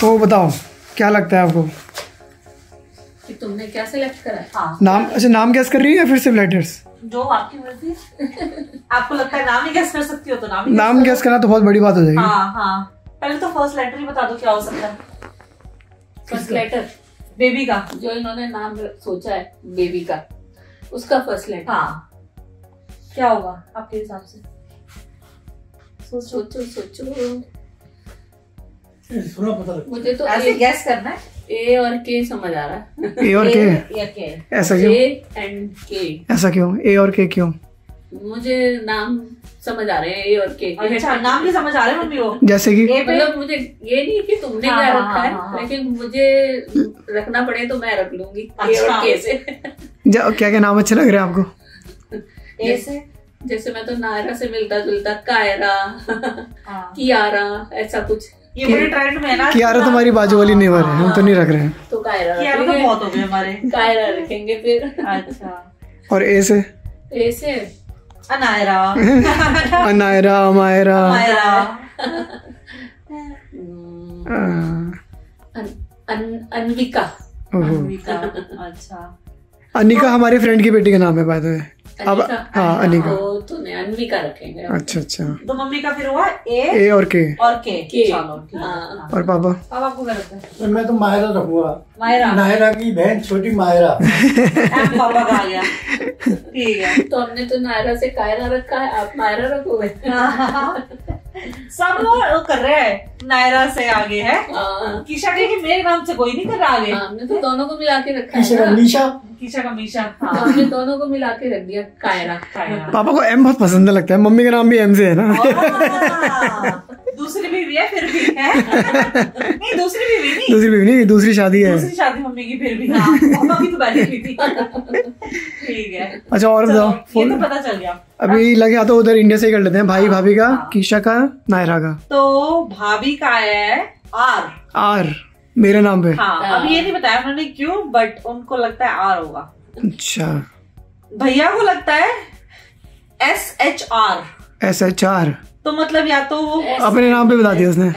तो बताओ क्या लगता है आपको कि तुमने क्या सेलेक्ट करा है? हाँ। नाम, अच्छा नाम गैस कर रही है या फिर सिर्फ लेटर्स? जो आपकी मर्जी। आपको लगता है नाम ही गैस कर सकती हो तो नाम गैस करना तो बहुत बड़ी बात हो जाएगी। हाँ हाँ, पहले तो फर्स्ट लेटर ही बता दो क्या हो सकता है। फर्स्ट लेटर बेबी का, जो इन्होंने नाम सोचा है बेबी का, उसका फर्स्ट लेटर। हाँ, क्या होगा आपके हिसाब से? सोचो सोचो, पता मुझे तो ऐसे गैस करना है। ए और के समझ आ रहा है। ए और के ऐसा क्यों? ए एंड के ऐसा क्यों? ए और के क्यों? मुझे नाम समझ आ रहे हैं ए और के। अच्छा, नाम भी समझ आ रहे हैं मम्मी वो। जैसे कि मतलब मुझे ये नहीं कि तुमने क्या रखा है, लेकिन मुझे रखना पड़े तो मैं रख लूंगी। ए और के से क्या क्या नाम अच्छे लग रहे हैं आपको? ए से जैसे मैं तो नायरा से मिलता जुलता कायरा, कियारा, ऐसा कुछ। ये बड़े ट्रेंड में है ना। कियारा तुम्हारी बाजू वाली नेवर है, हम तो नहीं रख रहे हैं। तो कायरा कियारा तो बहुत हो गए हमारे, कायरा रखेंगे फिर। अच्छा, और ए से? ए से अनायरा। अनायरा, मायरा, अनविका। अच्छा, अनिका हमारे फ्रेंड की बेटी का नाम है बाय द वे। अब हाँ अनिका तो नहीं, अनविका रखेंगे। अच्छा, तो मम्मी का फिर हुआ ए और के। और पापा? पापा को क्या रखते हैं? मैं तो मायरा रखूंगा। मायरा, नायरा की बहन, छोटी मायरा। पापा का आ गया, ठीक है। तो हमने तो नायरा से कायरा रखा है, आप मायरा रखोगे। सब वो कर रहे हैं, नायरा से आगे है कीशा के, मेरे नाम से कोई नहीं कर रहा आगे। हमने तो दोनों को मिला के रखा है, कीशा का मीशा। हाँ, हमने दोनों को मिला के रख दिया कायरा। पापा को एम बहुत पसंद लगता है, मम्मी का नाम भी एम से है ना। दूसरी बीवी है फिर भी है। नहीं, दूसरी बीवी नहीं, दूसरी शादी है, दूसरी शादी मम्मी की फिर भी। हाँ, पापा की तो पहले की थी। ठीक है, अच्छा और बताओ। ये तो पता चल गया। अभी लगे तो उधर इंडिया से ही कर लेते हैं। भाई भाभी का, कीशा का, नायरा का। तो भाभी का है आर। आर मेरे नाम पे। हाँ, अब ये नहीं बताया उन्होंने क्यों, बट उनको लगता है आर होगा। अच्छा, भैया को लगता है SHR। तो मतलब या तो वो अपने नाम पे बता दिया उसने,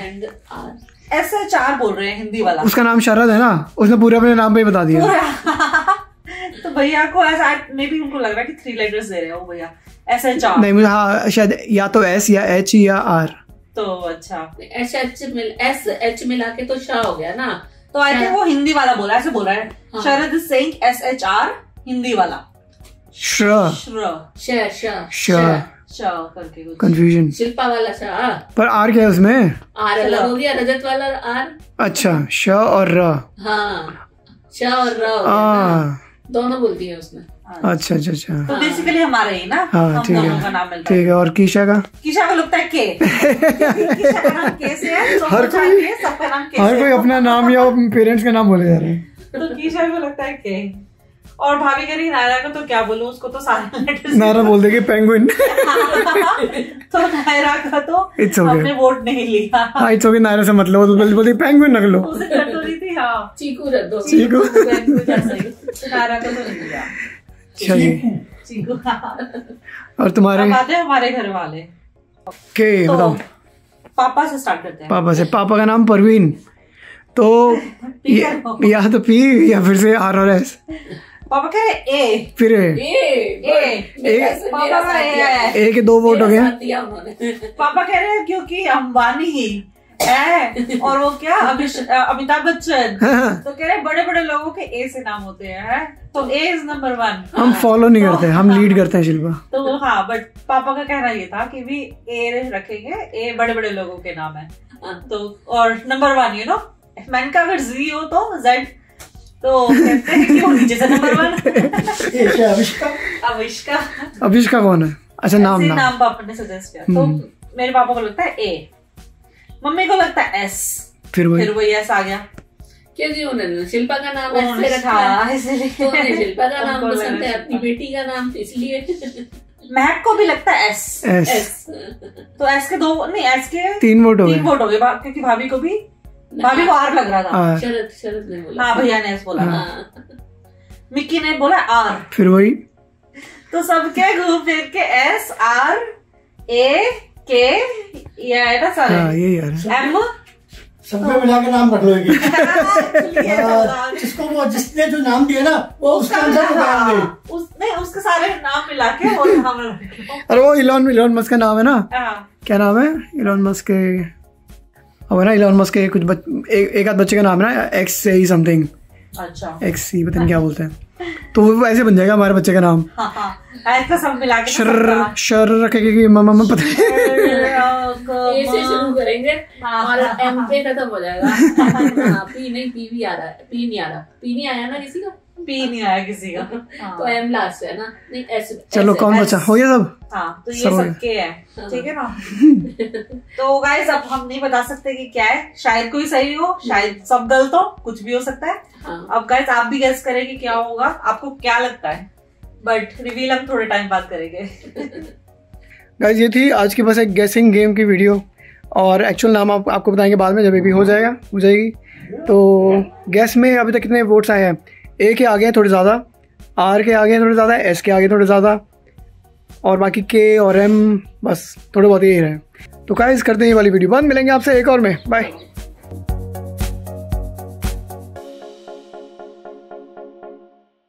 SHR बोल रहे हैं हिंदी वाला। उसका नाम शरद है ना, उसने पूरा अपने नाम पे बता दिया। तो भैया को ऐसा मे भी उनको लग रहा है कि 3 लेटर्स दे रहे हो भैया, SHR नहीं मुझे। हाँ, शायद या तो S या H या R। तो अच्छा, SH मिला के तो शाह हो गया ना। तो आई थिंक वो हिंदी वाला बोला, ऐसे बोल रहा है। हाँ। शरद सिंह SHR हिंदी वाला। कंफ्यूजन शिल्पा वाला शाह, पर आर क्या है उसमें? आर अलग हो गया, रजत वाला आर। अच्छा, श और र। हाँ, श और र दोनों बोलती है उसमें। अच्छा। तो बेसिकली हमारे ही ना। हाँ, ठीक है ठीक है। और कीशा का? कीशा को लगता है के। कीशा का नाम के से है, हर कोई अपना नाम या पेरेंट्स का नाम बोले जा रहे हैं। तो कीशा को लगता है के। और भाभी कह रही नायरा का, तो क्या बोलूं उसको, तो सारे नायरा बोल देंगे, पेंगुइन। तो नायरा का तो हमने वोट नहीं लिया। इट्स ओके, नायरा से मतलब बोलती पेंगुइन रख लो। थी हाँ, चीकू रख दो। नायरा का तो नहीं लिया। चीकू। और तुम्हारे हमारे घर वाले के तो बताओ। पापा से स्टार्ट करते हैं। पापा का नाम परवीन, तो या तो पी या फिर से आर और एस। पापा कह रहे ए, फिर ए के 2 वोट हो गए। पापा कह रहे हैं क्योंकि अंबानी है और वो क्या अमिताभ बच्चन। तो कह रहे बड़े बड़े लोगों के ए से नाम होते हैं, तो ए इज नंबर 1। हम फॉलो नहीं करते, हम लीड करते हैं शिल्पा। तो हाँ, बट पापा का कहना ये था कि भी ए रखेंगे, ए बड़े बड़े लोगों के नाम है, तो और नंबर 1 यू नो। मैंने कहा अगर जी हो तो जेड, तो कहते हैं क्यों नीचे नंबर 1। अविष्का कौन है? अच्छा, नाम पापा ने सजेस्ट किया। तो मेरे पापा को लगता है ए, मम्मी को लगता है एस, फिर वही एस आ गया। क्या जी उन्होंने शिल्पा का नाम ऐसे रखा है, इसलिए शिल्पा का नाम पसंद है, अपनी बेटी का नाम इसलिए। महक को भी लगता है एस। तो एस के 2 नहीं, एस के 3 वोट हो गए, क्योंकि भाभी को आर लग रहा था। शरद ने बोला। हाँ, भैया ने एस बोला। मिक्की ने बोला आर, फिर वही। तो सबके घूम फिर के एस आर ए के ये है ना सारे। एम सब पे मिला के नाम रख लो जिसको वो जिसने जो नाम दिया ना वो उसका उसने उसके सारे नाम मिला के और नाम रख लो। अरे वो इलॉन मस्क का नाम है ना, क्या नाम है इलॉन मस्क के, अब है ना इलॉन मस्क के कुछ एक आध बच्चे का नाम है ना एक्स से ही समथिंग, अच्छा एक्स ही पता नहीं क्या बोलते हैं, तो वो ऐसे बन जाएगा हमारे बच्चे का नाम। ऐसा सब मिला के शर रखेगी मम्मा पता है ऐसे शुरू करेंगे और एम पे खत्म हो जाएगा। पी नहीं पी भी आ रहा है, पी नहीं आ रहा, पी नहीं आया ना किसी का, पी नहीं आया किसी का तो एम लास्ट है ना, नहीं ऐसे चलो कौन बचा हो गया सब। हाँ तो ये सबके है ठीक है ना। तो गाइस अब हम नहीं बता सकते कि क्या है, शायद कोई सही हो शायद सब गलत हो, कुछ भी हो सकता है। अब गाइस आप भी गेस करें कि क्या होगा, आपको क्या लगता है, बट रिवील हम थोड़े टाइम बाद करेंगे। गाइस ये थी आज की बस एक गेसिंग गेम की वीडियो, और एक्चुअल नाम आपको बताएंगे बाद में जब भी हो जाएगा हो जाएगी। तो गैस में अभी तक कितने वोट्स आए हैं, ए के आगे हैं थोड़े ज़्यादा, आर के आगे हैं थोड़े ज़्यादा, एस के आगे थोड़े ज़्यादा, और बाकी के और एम बस थोड़े बहुत ये रहे। तो गाइस करते हैं ये वाली वीडियो बंद, मिलेंगे आपसे एक और में, बाय।